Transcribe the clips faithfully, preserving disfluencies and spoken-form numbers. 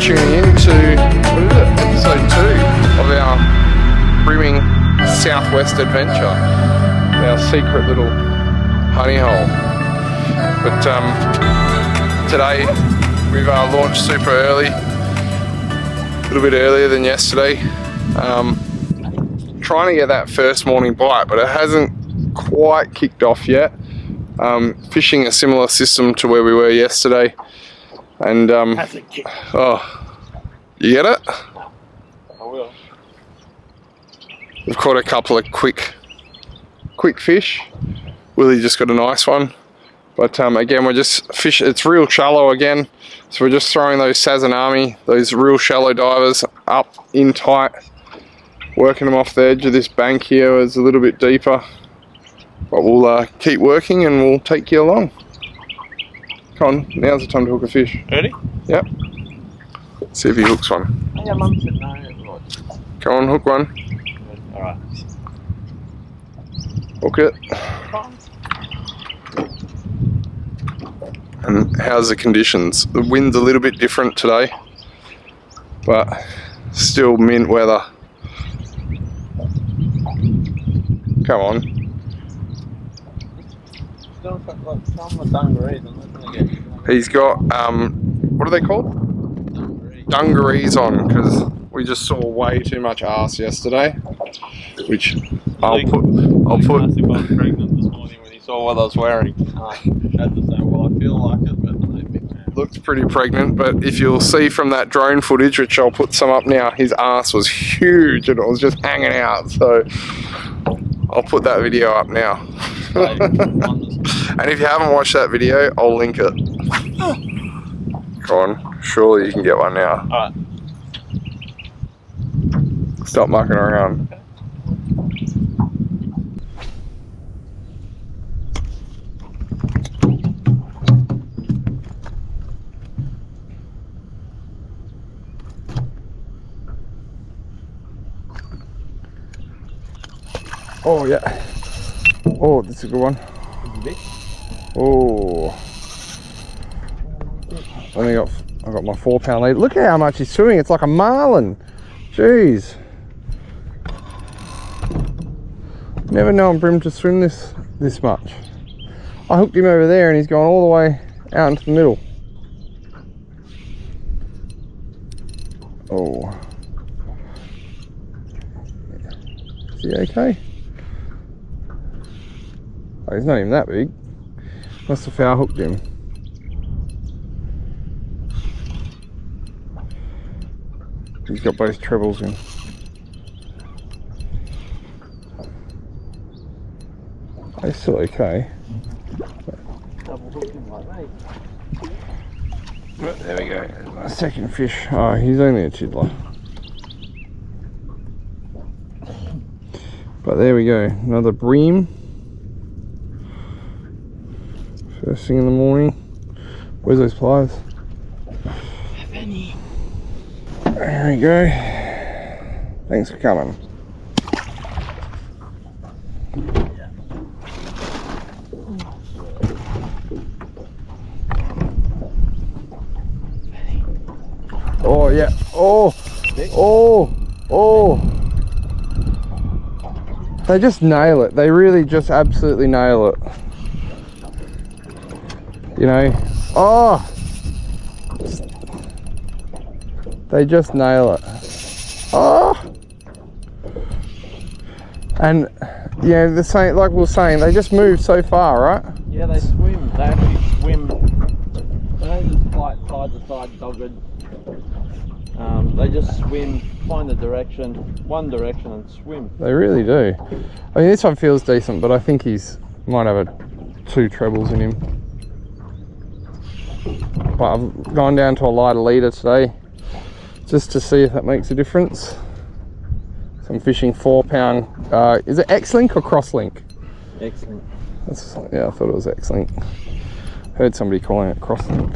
tuning in to what is it? episode two of our brimming southwest adventure, our secret little honey hole. But um, today we've uh, launched super early, a little bit earlier than yesterday, um, trying to get that first morning bite, but it hasn't quite kicked off yet. Um, fishing a similar system to where we were yesterday. And um, oh, you get it? I will. We've caught a couple of quick, quick fish. Willie just got a nice one, but um, again we're just fish. It's real shallow again, so we're just throwing those Sazanami, those real shallow divers, up in tight, working them off the edge of this bank here. It's a little bit deeper, but we'll uh, keep working and we'll take you along. On, now's the time to hook a fish. Ready? Yep. See if he hooks one. Yeah, Mum said no. Come on, hook one. Alright. Hook it. And how's the conditions? The wind's a little bit different today, but still mint weather. Come on. He's got, um, what are they called? Dungarees, Dungarees on, because we just saw way too much arse yesterday, which I'll put, I'll put... I was pregnant this morning when he saw what I was wearing. I had to say, well, I feel like it, but I don't think I looked pretty pregnant, but if you'll see from that drone footage, which I'll put some up now, his arse was huge and it was just hanging out, so I'll put that video up now. And if you haven't watched that video, I'll link it. Come on, surely you can get one now. Alright. Stop mucking around. Oh yeah. Oh, that's a good one. Oh, I only got I got my four pound lead. Look at how much he's swimming. It's like a marlin. Jeez. Never known brim to swim this this much. I hooked him over there, and he's gone all the way out into the middle. Oh, is he okay? Oh, he's not even that big. Must have foul hooked him. He's got both trebles in. Oh, he's still okay. Double hooked him like that. There we go. There's my second fish. Oh, he's only a tiddler. But there we go. Another bream. First thing in the morning. Where's those pliers? There we go. Thanks for coming. Oh yeah. Oh. Oh. Oh. They just nail it. They really just absolutely nail it. You know, oh, they just nail it. Oh, and yeah, the same, like we were saying, they just move so far, right? Yeah, they swim, they actually swim, they don't just fight side to side dogged, um, they just swim, find the direction, one direction and swim. They really do. I mean, this one feels decent, but I think he's, might have a, two trebles in him. But I've gone down to a lighter leader today just to see if that makes a difference. So I'm fishing four pound, uh, is it X-Link or Cross-Link? X-Link. Yeah, I thought it was X-Link. Heard somebody calling it Cross-Link.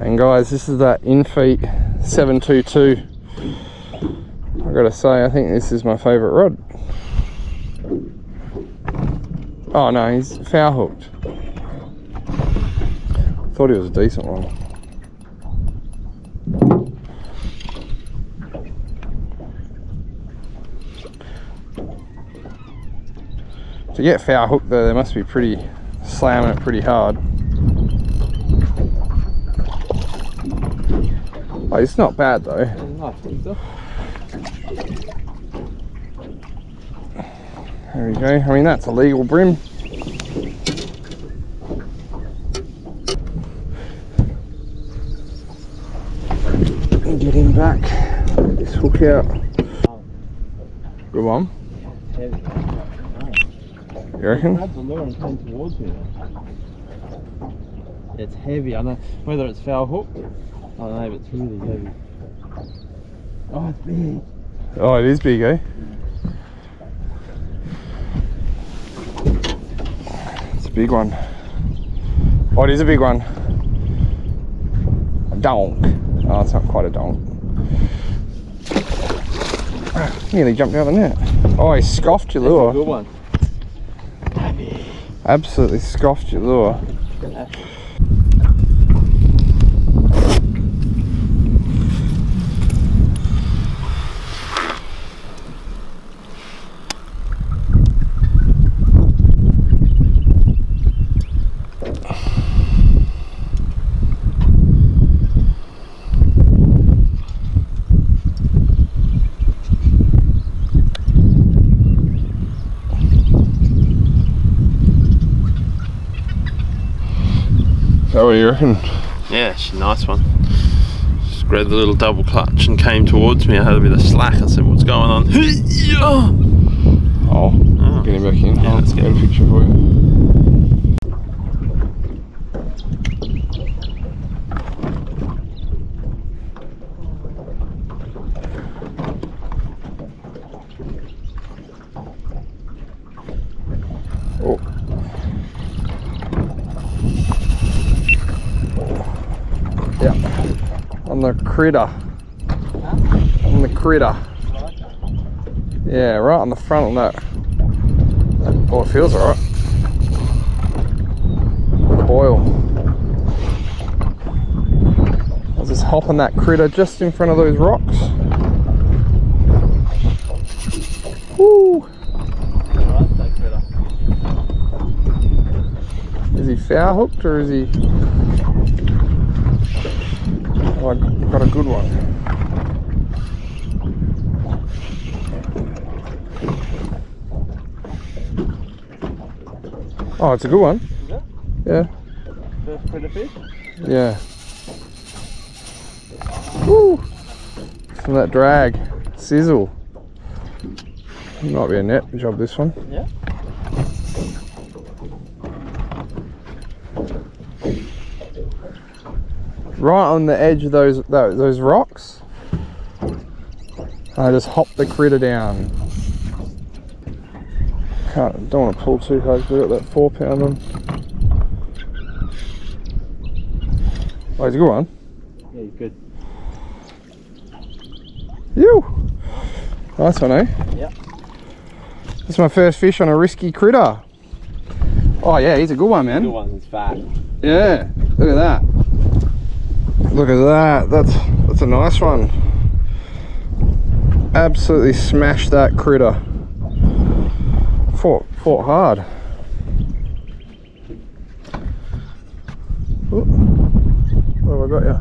And guys, this is that Infeet seven two two. I gotta say, I think this is my favourite rod. Oh no, he's foul hooked. Thought he was a decent one. To get foul hooked though, they must be pretty slamming it pretty hard. Oh, it's not bad though. There we go. I mean, that's a legal brim. Get him back. This hook out. Good one. You reckon? The crabs are luring them towards me. It's heavy. I don't know whether it's foul hook. I don't know, but it's really heavy. Oh, it's big. Oh, it is big, eh? Yeah. It's a big one. Oh, it is a big one. A donk. Oh, it's not quite a donk. Nearly jumped out of the net. Oh, he scoffed your lure. That's a good one. Absolutely scoffed your lure. Oh, what do you reckon? Yeah, she's a nice one. Just grabbed the little double clutch and came towards me. I had a bit of slack. I said, what's going on? Oh, oh. Get him back in. Yeah, I'll let's get a picture for you. Oh. Yeah, on the critter, huh? on the critter, right. Yeah, right on the front of that. Oh, it feels alright, the boil. I was just hopping that critter just in front of those rocks. Woo! Right, that critter. Is he foul hooked or is he... I got a good one. Oh, it's a good one. Is it? Yeah. First critter fish? Yeah. Woo! From that drag. Sizzle. Might be a net job, this one. Yeah. Right on the edge of those those, those rocks, and I just hopped the critter down. Can't, don't want to pull too hard. We've got that four pound on. Oh, he's a good one. Yeah, he's good. Ew! Nice one, eh? Yeah. This is my first fish on a risky critter. Oh yeah, he's a good one, man. Good one. He's fat. Yeah. Look at that. Look at that, that's that's a nice one. Absolutely smashed that critter. Fought, fought hard. Ooh, what have I got you?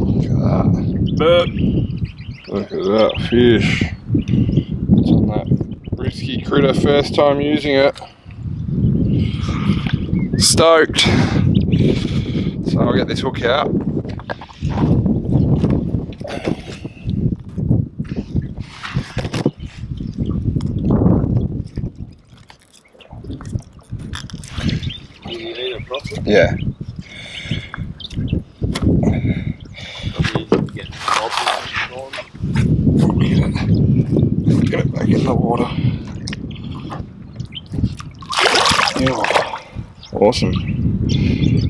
Look at that. Burp. Look at that fish. It's on that risky critter, first time using it. Stoked. So I'll get this hook out. Yeah. Get it back in the water. Yeah. Awesome.